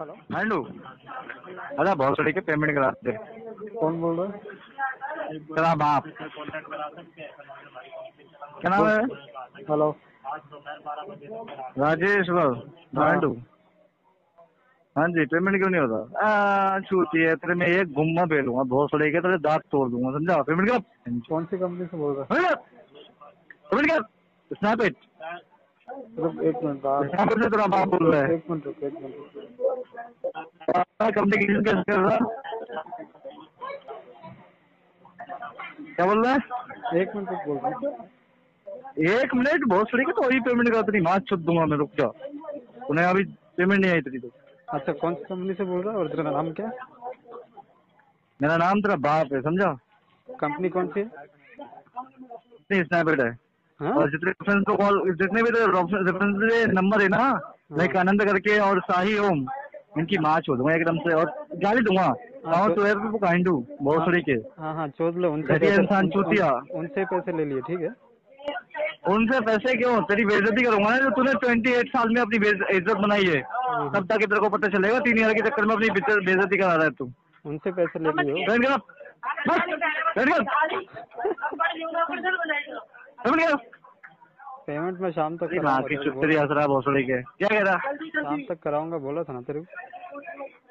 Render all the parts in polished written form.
Hello हैंडू अरे बहुत सड़ी के पेमेंट कराते कौन बोल रहे हैं आप क्या नाम है हेलो राजेश बाबू हैंडू हाँ जी पेमेंट क्यों नहीं होता छूती है तेरे मैं एक घुम्मा बेलूंगा बहुत सड़ी के तेरे दांत तोड़ दूंगा समझा पेमेंट कर कौन सी कंपनी से बोल रहे हैं पेमेंट कर स्नैपिट एक मिनट बात बोल रहा है एक मिनट कंपनी कैसे कर रहा क्या बोल रहा है एक मिनट बोल रहा है एक मिनट बहुत सड़ी तो वही पेमेंट का तेरी माँ छुप दूंगा मैं रुक जा उन्हें अभी पेमेंट नहीं आई तेरी तो अच्छा कौन सी कंपनी से बोल रहा है और तेरा नाम क्या मेरा नाम तेरा बाप है समझा कंपनी कौन सी है स्नैपिट है हाँ? और जितने रेफरेंस को कॉल जितने भी रेफरेंस नंबर है ना लाइक आनंद करके और शाही ओम इनकी माँ छोड़ दूंगा एकदम से और गाली दूंगा बहुत सड़ी के हाँ हाँ छोड़ लो उनसे इंसान चूतिया उनसे पैसे ले लिए ठीक है उनसे पैसे क्यों तेरी बेइज्जती करूंगा ना जो तूने 28 साल में अपनी इज्जत बनाई है तब तक तेरे को पता चलेगा 3 साल के चक्कर में अपनी बेइज्जती करा रहा है तू उनसे पैसे ले लियो पेमेंट में शाम तक के क्या कह रहा शाम तक कराऊंगा बोला था ना तेरे को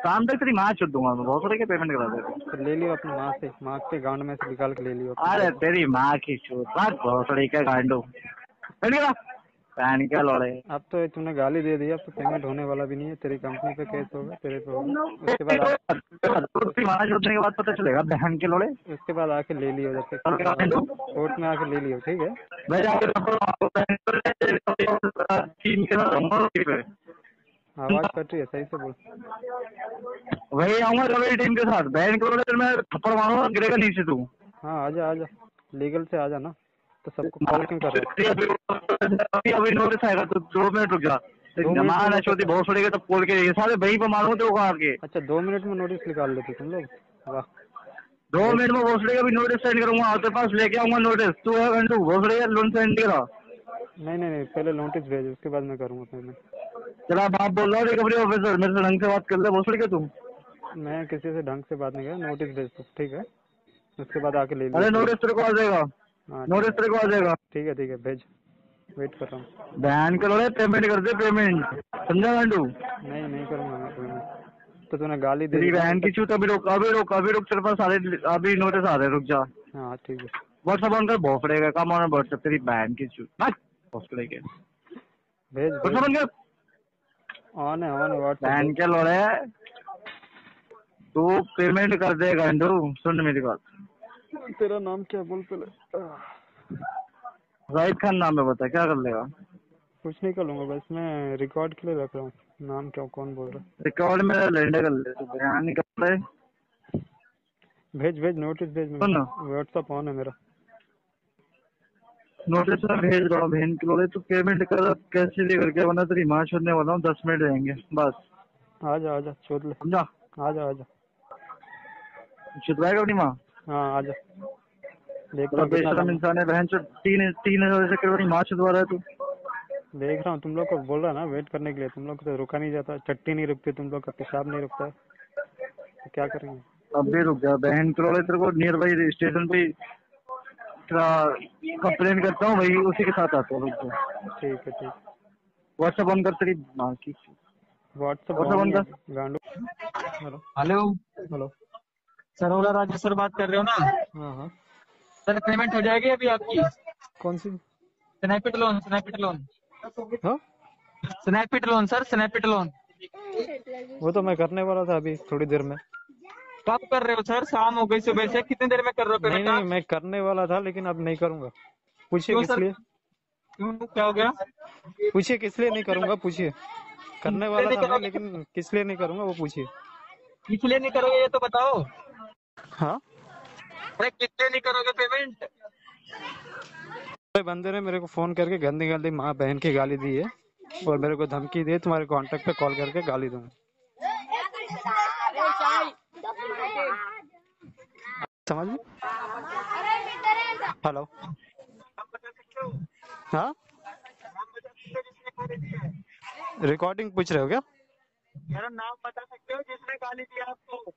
शाम तक तेरी माँ छुट दूंगा बहुत के पेमेंट करा देता ले लियो अपनी माँ से माँ के गांड में से निकाल के ले लियो अरे तेरी माँ की छूट भोसड़ी का गांडो पैन क्या लड़े अब तो तुमने गाली दे दी अब तो पेमेंट होने वाला भी नहीं है तेरी कंपनी पे केस होगा तेरे पे होगा उसके बाद माना जुटने के बाद पता चलेगा बहन के लड़े उसके बाद आके ले लियो कोर्ट में आके ले लियो ठीक है आवाज कट रही है सही से बोल वही आऊंगा रवि टीम के साथ बहन के लड़े मैं थप्पड़ मारूंगा गिरेगा नीचे तू हाँ आजा आजा लीगल से आजा ना तो सबको कॉल क्यों कर अभी अभी नोटिस आएगा तो 2 मिनट रुक जा जमाना छोटी बहुत सड़ेगा तब कॉल के सारे वही पे मारूंगा तो आके अच्छा 2 मिनट में नोटिस निकाल लेते तुम लोग वाह 2 मिनट में बहुत सड़ेगा अभी नोटिस सेंड करूंगा आपके पास लेके आऊंगा नोटिस तू है घंटू बहुत सड़ेगा लोन सेंड करा नहीं पहले नोटिस भेजो उसके बाद मैं करूंगा पेमेंट चला आप बोल रहे हो रिकवरी ऑफिसर मेरे से ढंग से बात कर ले बहुत सड़ेगा तुम मैं किसी से ढंग से बात नहीं कर नोटिस भेज दो ठीक है उसके बाद आके ले अरे नोटिस तेरे को आ जाएगा नोटिस तेरे को आ जाएगा ठीक है भेज वेट कर रहा हूँ बहन करो रे पेमेंट कर दे पेमेंट समझा गांडू नहीं करूँगा मैं पेमेंट तो तूने गाली दे दी बहन की छूट अभी रुक तेरे पास सारे अभी नोटिस आ रहे रुक जा हाँ ठीक है व्हाट्सएप ऑन कर भोंपड़ेगा काम ऑन व्हाट्सएप तेरी बहन की छूट ना भोंपड़े के भेज व्हाट्सएप ऑन कर ऑन है व्हाट्सएप बहन के लोड़े तू पेमेंट कर दे गांडू सुन मेरी बात तेरा नाम क्या बोल पहले राइट खान नाम है बता क्या कर लेगा कुछ नहीं कर लूंगा बस मैं रिकॉर्ड के लिए रख रहा हूँ नाम क्या कौन बोल रहा है रिकॉर्ड मेरा लैंडर कर ले तू बयान नहीं कर रहे भेज नोटिस भेज मेरा व्हाट्सएप ऑन है मेरा नोटिस ना भेज दो बहन के लोड़े तू पेमेंट कर कैसे लेकर के वरना तेरी माँ छोड़ने वाला हूँ 10 मिनट रहेंगे बस आजा छोड़ ले समझा आजा छुटवाएगा अपनी माँ हाँ आजा देख बेशरम इंसान है बहन चो 3 हजार से करीब माँ छुड़वा रहा है तू देख रहा हूँ तुम लोग को बोल रहा है ना वेट करने के लिए तुम लोग तो रुका नहीं जाता चट्टी नहीं रुकती तुम लोग का पेशाब नहीं रुकता तो क्या करेंगे अब भी रुक जा बहन करोड़े तेरे को नियर बाई स्टेशन पे कंप्लेन करता हूँ वही उसी के साथ आता हूँ ठीक है ठीक व्हाट्सएप ऑन कर तेरी माँ की व्हाट्सएप ऑन कर गांडू हेलो सरोला राजेश सर बात कर रहे हो ना हाँ सर पेमेंट हो जाएगी अभी आपकी कौन सी स्नैपिट लोन वो तो मैं करने वाला था अभी थोड़ी देर में कब कर रहे हो सर शाम हो गई सुबह से कितनी देर में कर रहे हो पेमेंट नहीं मैं करने वाला था लेकिन अब नहीं करूँगा पूछिए किस लिए क्या हो गया पूछिए किस लिए नहीं करूँगा पूछिए करने वाला था लेकिन किस लिए नहीं करूँगा वो पूछिए किस लिए नहीं करोगे ये तो बताओ हाँ अरे कितने नहीं करोगे पेमेंट तो बंदे ने मेरे को फोन करके गंदी माँ बहन की गाली दी है और मेरे को धमकी दी तुम्हारे कांटेक्ट पे कॉल करके गाली दूंगा समझ में हेलो हाँ रिकॉर्डिंग पूछ रहे हो क्या मेरा नाम बता सकते हो जिसने गाली दिया आपको?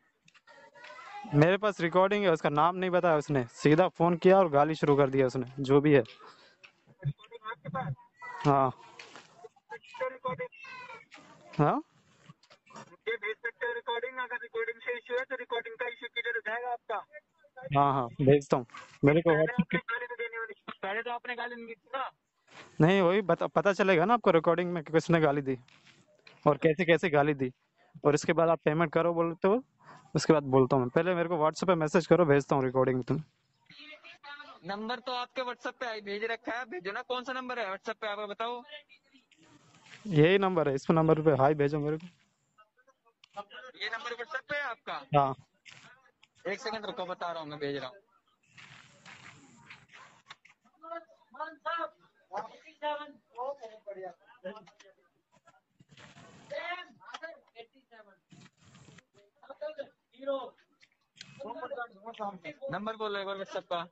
मेरे पास रिकॉर्डिंग है, उसका नाम नहीं बताया उसने, सीधा फोन किया और गाली शुरू कर दिया उसने, जो भी है। रिकॉर्डिंग आपके पास? हाँ। हाँ? मुझे भेज सकते हो रिकॉर्डिंग? अगर रिकॉर्डिंग से इश्यू है तो रिकॉर्डिंग का इश्यू क्लियर हो जाएगा आपका। हाँ हाँ भेजता हूँ। मेरे को पहले तो आपने गाली नहीं दी ना? नहीं, वही पता चलेगा ना आपको रिकॉर्डिंग में कि किसने गाली दी और कैसे कैसे गाली दी, और इसके बाद आप पेमेंट करो बोलते हो, उसके बाद बोलता हूँ। पहले मेरे को व्हाट्सएप पे मैसेज करो, भेजता हूँ रिकॉर्डिंग। तुम नंबर तो आपके व्हाट्सएप पे भेज रखा है, भेजो ना। कौन सा नंबर है व्हाट्सएप पे आपको बताओ? यही नंबर है, इस नंबर पे हाई भेजो मेरे को। ये नंबर व्हाट्सएप पे है आपका? हाँ। एक सेकंड रुको, बता रहा हूँ, मैं भेज रहा हूँ। नंबर बोलो एक बार व्हाट्सएप का।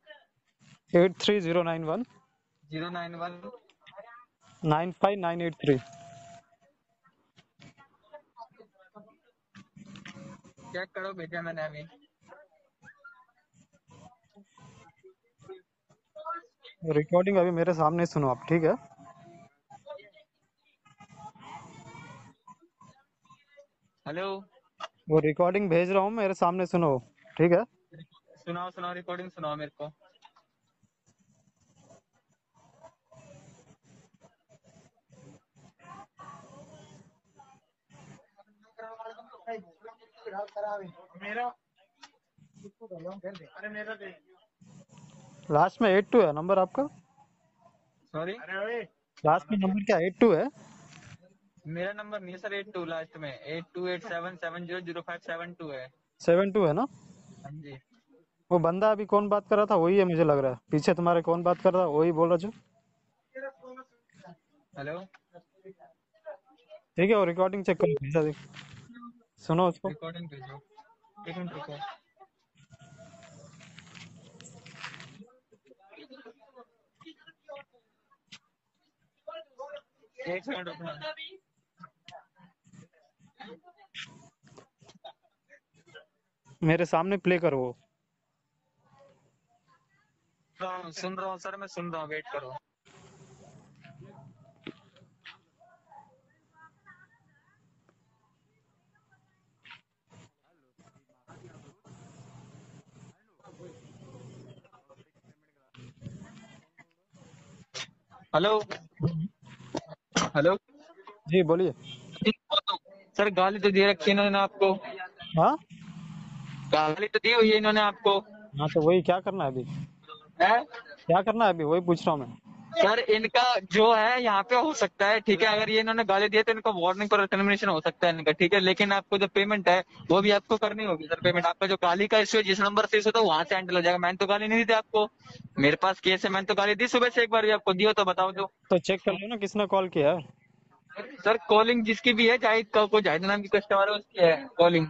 83091091959983। चेक करो, भेजा मैंने अभी। रिकॉर्डिंग अभी मेरे सामने सुनो आप, ठीक है? हेलो, वो रिकॉर्डिंग भेज रहा हूँ, मेरे सामने सुनो, ठीक है? सुनाओ सुनाओ, रिकॉर्डिंग सुनाओ मेरे को। लास्ट में 82 है नंबर आपका? सॉरी, लास्ट में नंबर क्या 82 है? मेरा नंबर नहीं सर 82, लास्ट में 8287700572 है। 72 है ना? हाँ जी। वो बंदा अभी कौन बात कर रहा था? वही है मुझे लग रहा है, पीछे तुम्हारे कौन बात कर रहा था, वही बोल रहा जो। हेलो, ठीक है, वो रिकॉर्डिंग चेक करो, भेजा देख, सुनो उसको। रिकॉर्डिंग भेजो, एक मिनट रुको। एक सेकंड रुको। मेरे सामने प्ले करो। सुन रहा हूँ सर, मैं सुन रहा हूँ, वेट करो। हेलो हेलो जी, बोलिए सर। गाली तो दे रखी है इन्होंने आपको? हाँ, गाली तो दी हुई है इन्होंने आपको। हाँ, तो वही क्या करना है अभी? क्या करना है अभी, वही पूछ रहा हूँ मैं सर। इनका जो है यहाँ पे हो सकता है, ठीक है, अगर ये इन्होंने गाली दी है तो इनका वार्निंग पर टर्मिनेशन हो सकता है इनका, ठीक है। लेकिन आपको जो पेमेंट है वो भी आपको करनी होगी सर। पेमेंट आपका जो गाली का इश्यू है, जिस नंबर से इश्यू था वहाँ से हैंडल हो जाएगा। मैंने तो गाली नहीं दी आपको, मेरे पास केस है, मैंने तो गाली दी सुबह से, एक बार भी आपको दी हो तो बताओ। तो चेक कर लो ना किसने कॉल किया है सर। कॉलिंग जिसकी भी है, जाहिद का, कोई जाहिद नाम की कस्टमर है उसकी है कॉलिंग।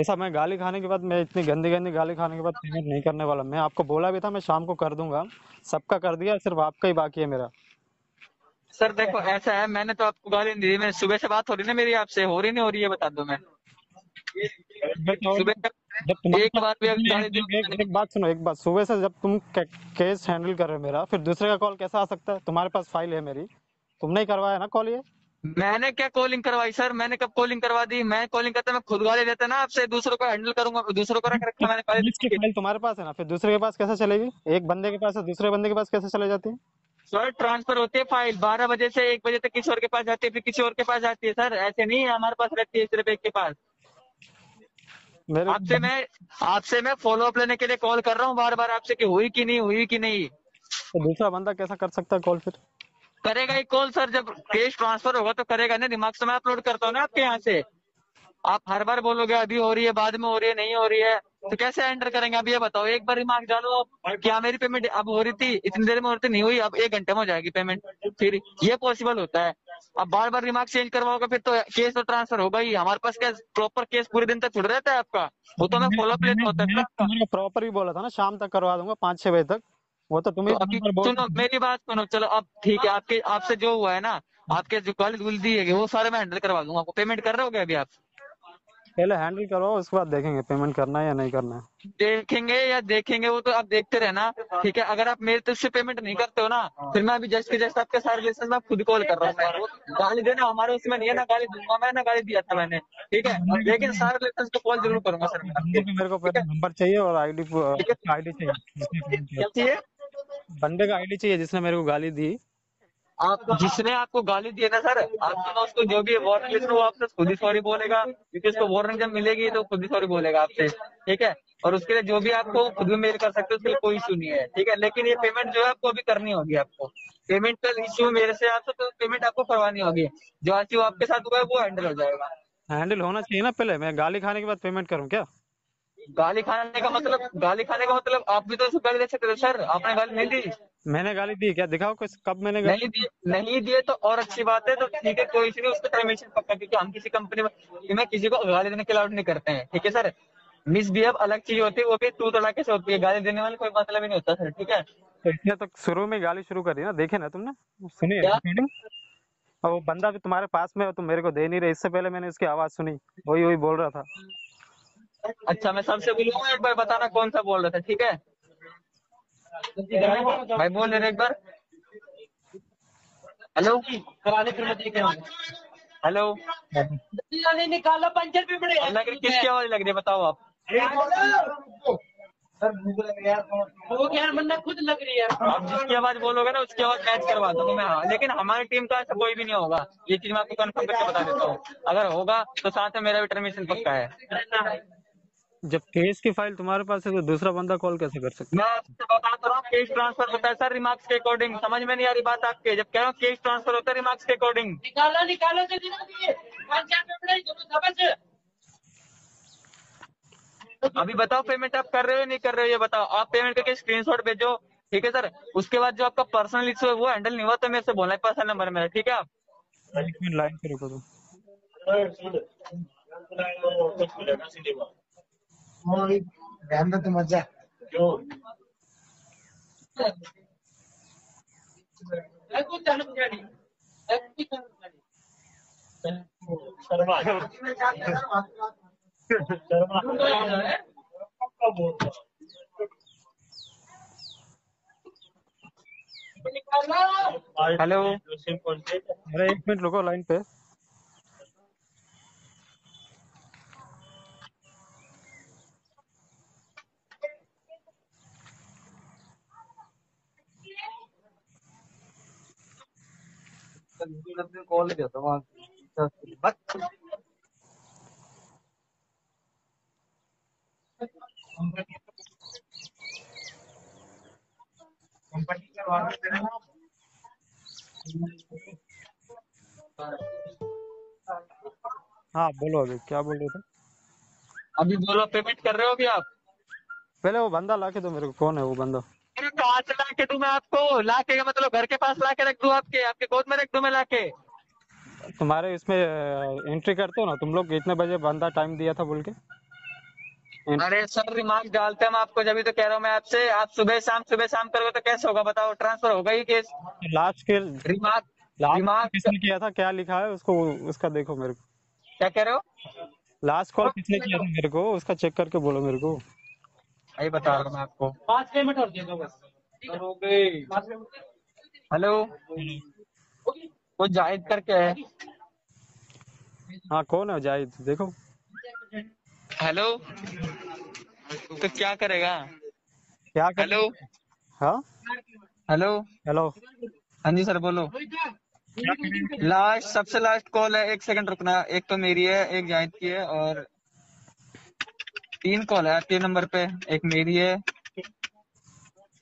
ऐसा मैं गाली खाने के बाद, मैं इतनी गंदी गंदी गाली खाने के बाद पेमेंट नहीं करने वाला। मैं आपको बोला भी था मैं शाम को कर दूंगा, सबका कर दिया, सिर्फ आपका ही बाकी है मेरा। सर देखो ऐसा है, मैंने तो आपको गाली नहीं दी, मैं सुबह से बात हो रही ना मेरी आपसे, हो रही नहीं हो रही है बता दो। मैं सुबह एक बार भी एक बात सुनो, एक बात, सुबह से जब तुम केस हैंडल कर रहे हो मेरा, फिर दूसरे का कॉल कैसा आ सकता है? तुम्हारे पास फाइल है मेरी, तुमने ही करवाया ना कॉल। ये मैंने क्या कॉलिंग करवाई सर? मैंने कब कॉलिंग करवा दी? मैं कॉलिंग करता, मैं खुद गाली देता ना आपसे, दूसरों को हैंडल करूंगा, दूसरों को रख रखा मैंने। फाइल तुम्हारे पास है ना, फिर दूसरे के पास कैसे चलेगी? एक बंदे के पास है, दूसरे बंदे के पास कैसे चले जाती है सर? ट्रांसफर होती है फाइल, 12 बजे से 1 बजे तक किसी और के पास जाती है, फिर किसी और के पास जाती है सर। ऐसे नहीं हमारे पास रहती है सिर्फ एक के पास। आपसे मैं फॉलोअप लेने के लिए कॉल कर रहा हूँ बार बार आपसे कि हुई कि नहीं हुई कि नहीं। दूसरा बंदा कैसा कर सकता है कॉल? फिर करेगा ही कॉल सर, जब केस ट्रांसफर होगा तो करेगा ना। दिमाग से मैं अपलोड करता हूँ ना आपके यहाँ से। आप हर बार बोलोगे अभी हो रही है, बाद में हो रही है, नहीं हो रही है, तो कैसे एंटर करेंगे अभी ये बताओ। एक बार दिमाग डालो आप, क्या मेरी पेमेंट अब हो रही थी, इतनी देर में हो रही थी, नहीं हुई, अब 1 घंटे में हो जाएगी पेमेंट, फिर ये पॉसिबल होता है। अब बार बार दिमाग चेंज करवाओगे फिर तो केस तो ट्रांसफर होगा ही। हमारे पास क्या प्रॉपर केस पूरे दिन तक छुट रहता है आपका? वो तो मैं फॉलोअप लेता होता है। प्रॉपर ही बोला था ना शाम तक करवा दूंगा 5-6 बजे तक, वो तो तुम्हें। तो सुनो मेरी बात सुनो, चलो अब ठीक है, आपके आपसे जो हुआ है ना आपके जो कॉल दिए वो सारे मैं हैंडल करवा दूंगा आपको। पेमेंट कर रहे हो क्या अभी आप? पहले हैंडल करवाओ, उसके बाद देखेंगे पेमेंट करना है या नहीं करना है। देखेंगे या देखेंगे वो तो आप देखते रहना, ठीक है। अगर आप मेरे तरफ से पेमेंट नहीं करते हो ना, फिर मैं अभी जस्ट के जस्ट आपके सारे रिलेशन में खुद कॉल कर रहा हूँ। गाली देना हमारे उसमें नहीं है ना, गाली दूंगा मैं ना, गाली दिया था मैंने, ठीक है। लेकिन सारे रिलेशन को कॉल जरूर करूंगा सर। मेरे को नंबर चाहिए और आईडी चाहिए, बंदे का आईडी चाहिए जिसने मेरे को गाली दी। आप जिसने आपको गाली दी है ना सर, आपको ना उसको जो भी वार्निंग लिस्ट में वो आपसे खुद ही सॉरी बोलेगा, क्योंकि उसको वार्निंग जब मिलेगी तो खुद ही सॉरी बोलेगा आपसे, ठीक है। और उसके लिए जो भी आपको खुद भी मेल कर सकते हो, उसके लिए कोई इशू नहीं है, ठीक है। लेकिन ये पेमेंट जो है आपको अभी करनी होगी। आपको पेमेंट का इश्यू मेरे से आपसे, तो पेमेंट आपको करवानी होगी। जो इश्यू आपके साथ हुआ है वो हैंडल हो जाएगा। हैंडल होना चाहिए ना, पहले मैं गाली खाने के बाद पेमेंट करूँ क्या? गाली खाने का मतलब, गाली खाने का मतलब आप भी तो उसको गाली दे सकते थे सर। आपने गाली नहीं दी। मैंने गाली दी क्या? दिखाओ कब मैंने गाली दी? नहीं दिए तो और अच्छी बात है, तो ठीक है, कोई नहीं, उसका परमिशन पक्का, क्योंकि हम किसी कंपनी में किसी को गाली देने के अलाउड नहीं करते हैं, ठीक है सर। मिसबिहेव अलग चीज होती है, वो भी तू तड़ाके से होती है, गाली देने वाले कोई मतलब ही नहीं होता सर, ठीक है। इसने तो शुरू में गाली शुरू करी ना, देखे ना तुमने, सुनिए। वो बंदा भी तुम्हारे पास में, तुम मेरे को दे नहीं रहे, इससे पहले मैंने उसकी आवाज सुनी, वही वही बोल रहा था। अच्छा मैं सबसे बोलूंगा, एक बार बताना कौन सा बोल रहा था, ठीक है भाई? बोल ले रहे एक बार। हेलो हेलो, निकालो पंचर भी पड़े। किसकी आवाज लग रही है बताओ आप? वो यार बंदा खुद लग रही है। आप जिसकी आवाज बोलोगे ना उसकी आवाज मैच करवा दूंगा मैं, लेकिन हमारी टीम का ऐसा कोई भी नहीं होगा, ये चीज मैं आपको कंफर्म करके बता देता हूँ। अगर होगा तो साथ में मेरा भी टर्मिनेशन पक्का है। जब केस की फाइल तुम्हारे पास है तो दूसरा बंदा कॉल कैसे कर सकता है? मैं आपसे बताता रहा हूँ, केस ट्रांसफर होता है सर रिमार्क्स के अकॉर्डिंग। समझ में नहीं आ रही बात आपके, जब कह रहा हूँ केस ट्रांसफर होता है रिमार्क्स के अकॉर्डिंग। निकालो निकालो जल्दी, अभी बताओ पेमेंट आप कर रहे हो या नहीं कर रहे हो ये बताओ। आप पेमेंट करके स्क्रीनशॉट भेजो, ठीक है सर। उसके बाद जो आपका पर्सनल इश्यू है वो हैंडल नहीं हुआ तो मेरे से बोलना है, पर्सनल नंबर मेरा, ठीक है। आप लाइन पे रुको तो तो मजा शर्मा हेलो, अरे एक मिनट रुको लाइन पे। कॉल देता हूँ हाँ बोलो। अभी क्या बोल रहे थे? अभी बोलो पेमेंट कर रहे हो अभी आप? पहले वो बंदा लाके दो मेरे को। कौन है वो बंदा? कांच लाके दूं मैं आपको? लाके का मतलब घर के पास लाके रख दूं, आपके आपके गोद में रख दूं मैं लाके? तुम्हारे इसमें एंट्री करते हो ना तुम लोग, कितने बजे बंदा टाइम दिया था बोल के? अरे सर रिमार्क डालते हैं आपको, जब तो कह रहा हूँ मैं आपसे, आप सुबह शाम करोगे तो कैसे होगा बताओ? ट्रांसफर होगा ही केस। लास्ट के रिमार्क किसने किया था, क्या लिखा है उसको, उसका देखो मेरे को। क्या कह रहे हो? लास्ट कॉल किसने किया था मेरे को, उसका चेक करके बोलो मेरे को। आई बता रहा हूँ मैं आपको, 5 मिनट और दे दो बस। हेलो, वो जाहिद करके है। हाँ कौन है जाहिद? देखो। हेलो, तो क्या करेगा? क्या कर? हेलो हाँ, हेलो हेलो, हाँ जी सर बोलो। लास्ट, सबसे लास्ट कॉल है, 1 सेकंड रुकना। एक तो मेरी है, एक जाहिद की है, और 3 कॉल है 3 नंबर पे। एक मेरी है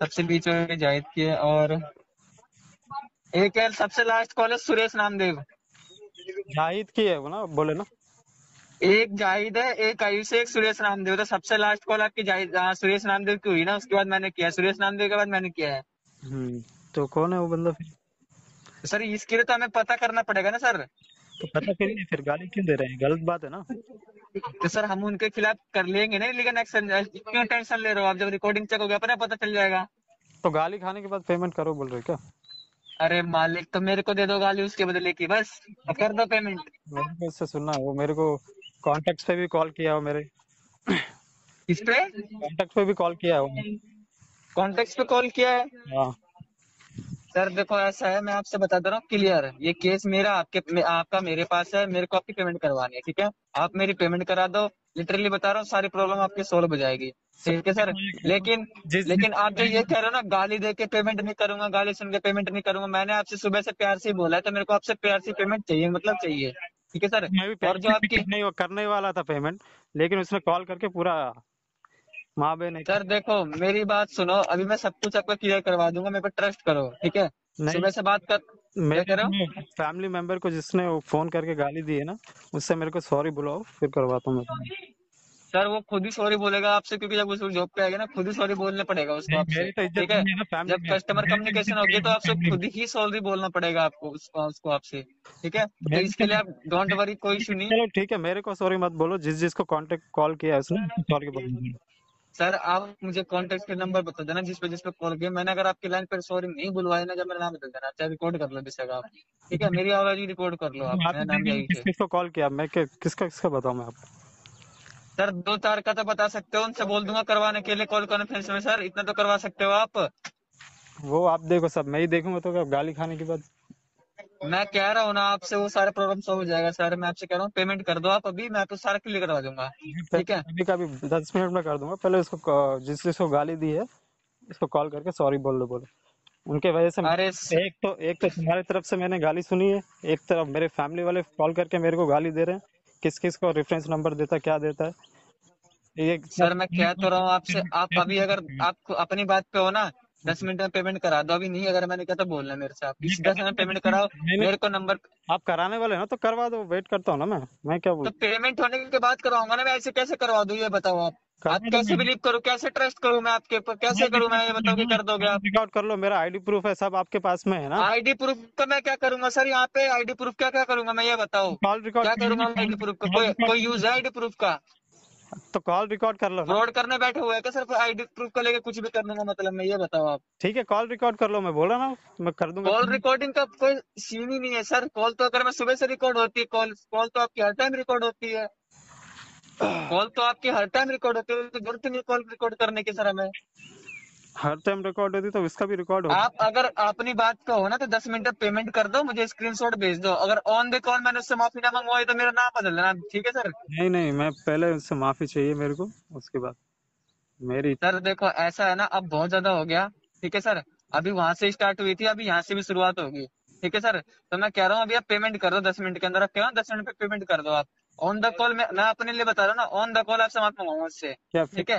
सबसे बीच में, जाहिद की है, और एक है सबसे लास्ट कॉल है सुरेश नामदेव। जाहिद की है वो ना, बोले ना? एक जाहिद है, एक आयुष है, एक सुरेश नामदेव। तो सबसे लास्ट कॉल आपकी जाहिद सुरेश नामदेव की हुई ना, उसके बाद मैंने किया, सुरेश नामदेव के बाद मैंने किया है। तो कौन है वो बंदा फिर? सर इसके लिए तो हमें पता करना पड़ेगा ना सर। तो पता करिए फिर, गाली क्यों दे रहे हैं? गलत बात है ना। तो सर हम उनके खिलाफ कर लेंगे ना, लेकिन क्यों टेंशन ले रहे हो आप? जब रिकॉर्डिंग चेक हो गया पता चल जाएगा। तो गाली खाने के बाद पेमेंट करो बोल रहे क्या? अरे मालिक तो मेरे को दे दो गाली उसके बदले की, बस कर दो पेमेंट। मैंने इससे सुना, वो मेरे को कॉन्टैक्ट पे भी कॉल किया हो मेरे। किस पे? कॉन्टैक्ट पे भी कॉल किया हो। कॉन्टैक्ट पे कॉल किया है? हाँ सर देखो ऐसा है, मैं आपसे बता दे रहा हूँ क्लियर है, ये केस मेरा आपके आपका मेरे पास है, मेरे को आपकी पेमेंट करवानी है, ठीक है? आप मेरी पेमेंट करा दो, लिटरली बता रहा हूँ सारी प्रॉब्लम आपकी सोल्व हो जाएगी, ठीक है सर? लेकिन आप जो ये कह रहे हो ना गाली दे के पेमेंट नहीं करूंगा, गाली सुन के पेमेंट नहीं करूंगा, मैंने आपसे सुबह से प्यार से बोला है, तो मेरे को आपसे प्यार से पेमेंट चाहिए, मतलब चाहिए, ठीक है सर? और जो आपकी नहीं करने वाला था पेमेंट, लेकिन उसने कॉल करके पूरा माँ बहन है सर। देखो मेरी बात सुनो, अभी मैं सब कुछ आपको क्लियर करवा दूंगा, मेरे पर ट्रस्ट करो, ठीक है? सुबह से बात कर फैमिली मेंबर को जिसने फोन करके गाली दी है ना, उससे मेरे को सॉरी बुलाओ, फिर करवाता हूँ सर। वो खुद ही सॉरी बोलेगा आपसे, क्योंकि जब उस जॉब पे आएगा ना, खुद ही सॉरी बोलने पड़ेगा उसको आपसे, ठीक है? जब कस्टमर कम्युनिकेशन होगी तो आपसे खुद ही सॉरी बोलना पड़ेगा आपको, उसको आपसे, ठीक है? तो इसके लिए आप डोंट वरी, कोई इशू नहीं, ठीक है? मेरे को सॉरी मत बोलो, जिस जिसको कॉन्टेक्ट कॉल किया है उसने सॉरी बोलो। सर आप मुझे कॉन्टेक्ट के नंबर बता देना जिस पे कॉल किया, मैंने अगर आपकी लाइन पर सॉरी नहीं बुलवाया ना, जब मेरा नाम बता देना, चाहे रिकॉर्ड कर लो जैसे आप, ठीक है? मेरी आवाज ही रिकॉर्ड कर लो आप, मेरा नाम यही है। किसको कॉल किया मैं, किसका बताऊं मैं आपको सर? दो चार का तो बता सकते हो, उनसे बोल दूंगा करवाने के लिए कॉल कॉन्फ्रेंस में, सर इतना तो करवा सकते हो आप। वो आप देखो सब, मैं ही देखूंगा तो गाली खाने के बाद। मैं कह रहा हूँ ना आपसे, वो सारा प्रॉब्लम सॉल्व हो जाएगा सर, मैं आपसे कह रहा हूँ पेमेंट कर दो आप अभी, मैं आपको सारा क्लियर करवा दूंगा, ठीक है? अभी का भी 10 मिनट में कर दूंगा, पहले उसको जिसको गाली दी है उसको कॉल करके सॉरी बोल दो, बोलो उनके वजह से। अरे एक तो तुम्हारी तरफ से मैंने गाली सुनी है, एक तरफ मेरे फैमिली वाले कॉल करके मेरे को गाली दे रहे हैं, किस किस को रेफरेंस नंबर देता क्या देता है ये सर। मैं कह तो रहा हूँ आपसे, आप अभी अगर आप अपनी बात पे हो ना, 10 मिनट में पेमेंट करा दो, अभी नहीं अगर मैंने क्या तो बोलना मेरे से, आप 10 मिनट में पेमेंट कराओ, मेरे को नंबर आप कराने वाले हो ना तो करवा दो, वेट करता हूँ ना मैं क्या बोलूं? तो पेमेंट होने के बाद करवाऊंगा ना मैं, ऐसे कैसे करवा दूं ये बताओ आप कैसे बिलीव करूँ, कैसे ट्रस्ट करूँ मैं आपके ऊपर, कैसे करूँ मैं ये बताओ? कर दोगे आप? रिकॉर्ड कर लो, मेरा आईडी प्रूफ है सब आपके पास में है ना। आईडी प्रूफ का मैं क्या करूंगा सर, यहाँ पे आईडी प्रूफ क्या करूंगा मैं ये बताओ, क्या करूंगा आईडी प्रूफ का? कोई यूज है आईडी प्रूफ का? तो कॉल रिकॉर्ड कर लो। फ्रॉड करने बैठे हुए क्या सर? आईडी प्रूफ को लेके कुछ भी कर दूंगा मतलब मैं, ये बताओ आप। ठीक है कॉल रिकॉर्ड कर लो, मैं बोला ना मैं कर दूंगा। कॉल रिकॉर्डिंग का कोई सीन ही नहीं है सर, कॉल तो अगर मैं सुबह से रिकॉर्ड होती है, कॉल तो आपकी हर टाइम रिकॉर्ड होती है, कॉल तो आपकी हर टाइम रिकॉर्ड होती है, तो जरूरत नहीं कॉल रिकॉर्ड करने की सर, हमें हर टाइम रिकॉर्ड होती तो इसका भी रिकॉर्ड हो। आप अगर अपनी बात का हो ना तो 10 मिनट में पेमेंट कर दो, मुझे स्क्रीनशॉट भेज दो, अगर ऑन द कॉल मैंने उससे माफी ना मांगवाई तो मेरा नाम बदल देना, ठीक है सर? नहीं नहीं, मैं पहले उससे माफी चाहिए मेरे को, उसके बाद मेरी। सर देखो ऐसा है ना, अब बहुत ज्यादा हो गया, ठीक है सर? अभी वहाँ से स्टार्ट हुई थी, अभी यहाँ से भी शुरुआत होगी, ठीक है सर? तो मैं कह रहा हूँ अभी आप पेमेंट कर दो 10 मिनट के अंदर, आप कह रहा हूँ 10 मिनट में पेमेंट कर दो आप। ऑन द कॉल मैं अपने लिए बता रहा हूँ ना, ऑन द कॉल आपसे माफी मांगूंगा उससे, ठीक है?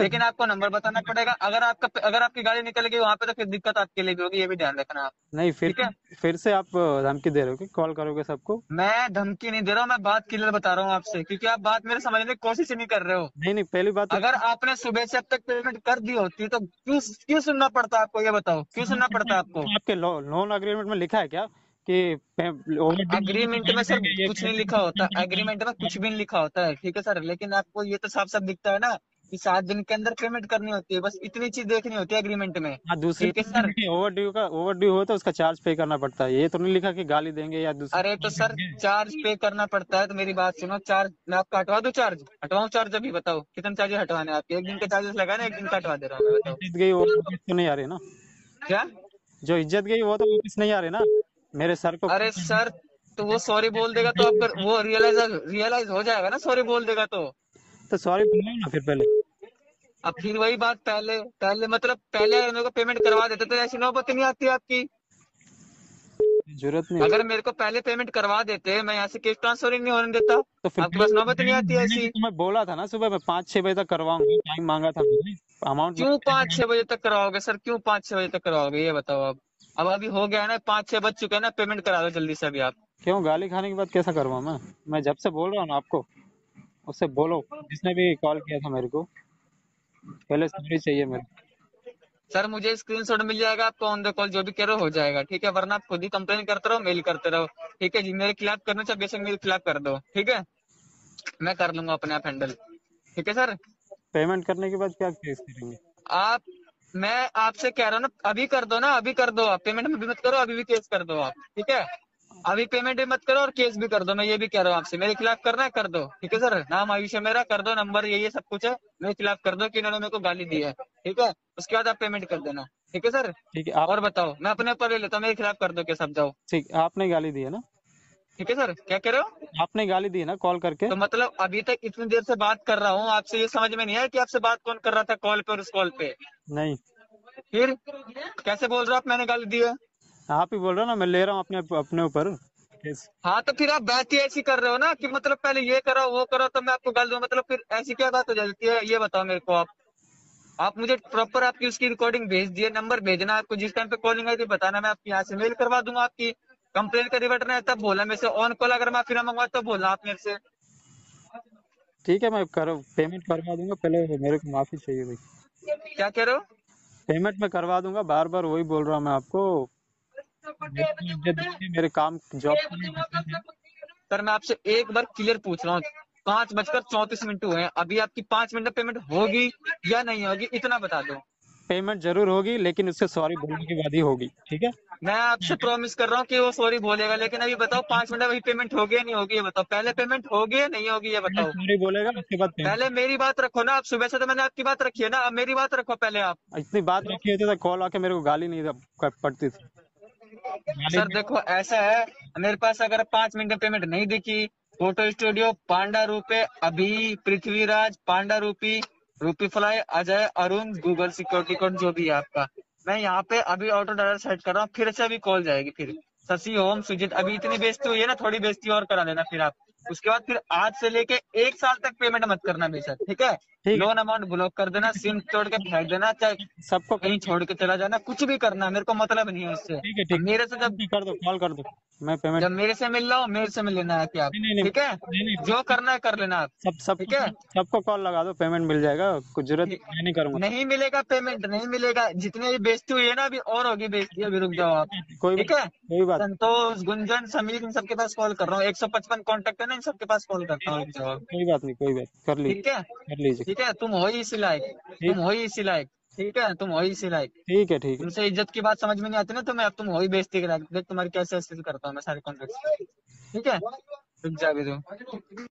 लेकिन आपको नंबर बताना पड़ेगा, अगर आपकी गाड़ी निकल गई वहाँ पे तो फिर दिक्कत आपके लिए भी होगी, ये भी ध्यान रखना आप। नहीं फिर से आप धमकी दे रहे हो, कॉल करोगे सबको? मैं धमकी नहीं दे रहा हूँ, मैं बात क्लियर बता रहा हूँ आपसे, क्योंकि आप बात मेरे समझने की कोशिश ही नहीं कर रहे हो। नहीं पहली बात, अगर आपने सुबह से अब तक पेमेंट कर दी होती तो क्यों सुनना पड़ता आपको, ये बताओ क्यों सुनना पड़ता आपको? आपके लोन अग्रीमेंट में लिखा है क्या कि अग्रीमेंट में? सर कुछ नहीं लिखा होता अग्रीमेंट में, कुछ भी नहीं लिखा होता है, ठीक है सर? लेकिन आपको ये तो साफ साफ दिखता है ना कि 7 दिन के अंदर पेमेंट करनी होती है, बस इतनी चीज देखनी होती है अग्रीमेंट में। दूसरी ओवरड्यू हो तो उसका चार्ज पे करना पड़ता है, ये तो नहीं लिखा कि गाली देंगे या दूसरा। अरे तो सर चार्ज पे करना पड़ता है, तो मेरी बात सुनो, चार्ज मैं आपका हटवा दूं? चार्ज हटवाऊं? चार्ज अभी बताओ कितने चार्जेस हटवाने आपके, एक दिन के चार्जेस लगाने, एक दिन का हटवा दे रहा हूँ। तो नहीं आ रही ना क्या, जो इज्जत गई वो तो वापस नहीं आ रही ना मेरे सर को। अरे सर तो वो सॉरी बोल देगा तो आप वो रियलाइज हो जाएगा ना, सॉरी बोल देगा तो सॉरी बोलो ना फिर पहले। अब फिर वही बात, पहले मतलब पहले मेरे को पेमेंट करवा देते तो ऐसी नौबत नहीं आती आपकी, जरूरत नहीं। अगर मेरे को पहले पेमेंट करवा देते मैं यहाँ से केस ट्रांसफर ही नहीं होने देता, तो आपके पास नौबत नहीं आती ऐसी। मैं बोला था ना सुबह मैं 5-6 बजे तक करवाऊंगा, टाइम मांगा था अमाउंट। क्यों 5-6 बजे तक कराओगे सर, क्यों 5-6 बजे तक कराओगे ये बताओ आप? अब अभी हो गया है ना, 5-6 बज चुके हैं ना, पेमेंट करा दो जल्दी से अभी आप। क्यों गाली खाने के बाद कैसा करवाऊं मैं जब से बोल रहा हूँ ना आपको, उससे बोलो जिसने भी कॉल किया था मेरे को, पहले सॉरी चाहिए मेरे। सर मुझे स्क्रीनशॉट मिल जाएगा आपको, ऑन द कॉल जो भी कह रहे हो जाएगा, ठीक है? वरना आप खुद ही कंप्लेन करते रहो, मेल करते रहो, ठीक है जी? मेरे खिलाफ करना चाहे बेशक मेरे खिलाफ कर दो, ठीक है? मैं कर लूंगा अपने आप हैंडल, ठीक है सर? पेमेंट करने के बाद क्या केस करेंगे आप? मैं आपसे कह रहा हूँ ना, अभी कर दो ना, अभी कर दो आप पेमेंट, में भी मत करो, अभी भी केस कर दो आप, ठीक है। अभी पेमेंट भी मत करो और केस भी कर दो, मैं ये भी कह रहा हूँ आपसे। मेरे खिलाफ करना है कर दो, ठीक है सर। नाम आयुष है मेरा, कर दो, नंबर यही है, सब कुछ है। मेरे खिलाफ कर दो कि इन्होंने मेरे को गाली दी है, ठीक है। उसके बाद आप पेमेंट कर देना, ठीक है सर, ठीक है। और बताओ, मैं अपने ऊपर ले लेता हूँ, मेरे खिलाफ कर दो, क्या समझाओ, ठीक। आपने गाली दी है ना, ठीक है सर, क्या कह रहे हो, आपने गाली दी है ना कॉल करके। तो मतलब अभी तक इतनी देर से बात कर रहा हूँ आपसे, ये समझ में नहीं आया कि आपसे बात कौन कर रहा था कॉल पे, और उस कॉल पे नहीं, फिर कैसे बोल रहे हो आप मैंने गाली दी है। आप ही बोल रहे हो ना, मैं ले रहा हूँ अपने अपने ऊपर। हाँ तो फिर आप बात ही ऐसी कर रहे हो ना कि मतलब पहले ये करो वो करो तो मैं आपको गाली दूँ, मतलब फिर ऐसी क्या बात हो जाती है, ये बताओ मेरे को आप मुझे प्रॉपर आपकी उसकी रिकॉर्डिंग भेज दिए, नंबर भेजना आपको जिस टाइम पे कॉलिंग आई थी बताना, मैं आपके यहाँ से मेल करवा दूंगा आपकी कंप्लेन का रिवर्ट नहीं, तब बोला मेरे से ऑन कॉल अगर माफी ना मंगवा तो बोला आप मेरे से, ठीक है। मैं करो पेमेंट करवा दूंगा, पहले मेरे को माफी चाहिए भाई। क्या कह रहे हो, पेमेंट मैं करवा दूंगा, बार बार वही बोल रहा हूँ मैं आपको, मेरे काम जॉब सर। मैं आपसे एक बार क्लियर पूछ रहा हूँ, 5:34 हुए हैं अभी, आपकी 5 मिनट में पेमेंट होगी या नहीं होगी इतना बता दो। पेमेंट जरूर होगी, लेकिन उससे सॉरी बोलने के बाद ही होगी, ठीक है। मैं आपसे प्रॉमिस कर रहा हूँ कि वो सॉरी बोलेगा, लेकिन अभी बताओ 5 मिनट में अभी पेमेंट होगी या नहीं होगी ये बताओ, पहले पेमेंट होगी या नहीं होगी ये बताओ। सॉरी बोलेगा उसके बाद, पहले मेरी बात रखो ना आप, सुबह से तो मैंने आपकी बात रखी है ना, अब मेरी बात रखो पहले। आप इतनी बात रखी होती तो कॉल आके मेरे को गाली नहीं पड़ती थी सर। देखो ऐसा है, मेरे पास अगर 5 मिनट में पेमेंट नहीं दिखी, फोटो स्टूडियो ₹5 अभी, Prithviraj ₹5, rupee fly, Ajay, Arun, Google security code जो भी है आपका, मैं यहाँ पे अभी ऑटो डायलर सेट कर रहा हूँ, फिर से अभी कॉल जाएगी, फिर शशि, ओम, सुजीत। अभी इतनी बेइज्जती हुई है ना, थोड़ी बेइज्जती और करा लेना फिर आप। उसके बाद फिर आज से लेके 1 साल तक पेमेंट मत करना मेरे साथ, ठीक है। लोन अमाउंट ब्लॉक कर देना, सिम तोड़ के फेंक देना, चाहे सबको कहीं छोड़ के चला जाना, कुछ भी करना, मेरे को मतलब नहीं है उससे। मेरे से जब कर दो, कॉल कर दो, मैं पेमेंट जब मेरे से मिल रहा हूँ मेरे से मिल लेना है आप, ठीक है। जो करना है कर लेना आप सब, ठीक है। सबको कॉल लगा दो, पेमेंट मिल जाएगा, कुछ जरूरत नहीं करूँगा। नहीं मिलेगा पेमेंट, नहीं मिलेगा। जितनी भी बेइज्जती हुई है ना अभी और होगी बेइज्जती, अभी रुक जाओ आप, ठीक है। संतोष, गुंजन, समीर, इन सबके पास कॉल कर रहा हूँ, 155 कॉन्टेक्ट है ना, इन सबके पास कॉल करता हूँ। कोई बात नहीं, कोई बात कर लीजिए, ठीक है, कर लीजिए, ठीक है। तुम हो ही इसी लायक, तुम हो ही इसी लायक, ठीक है, तुम हो ही इसी लायक, ठीक है, ठीक है। तुमसे इज्जत की बात समझ में नहीं आती ना तुम्हें, अब तुम हो ही बेइज्जती के लायक। देख तुम्हारी कैसे करता हूँ मैं सारे कॉन्टेक्ट, ठीक है, रुक जाओ।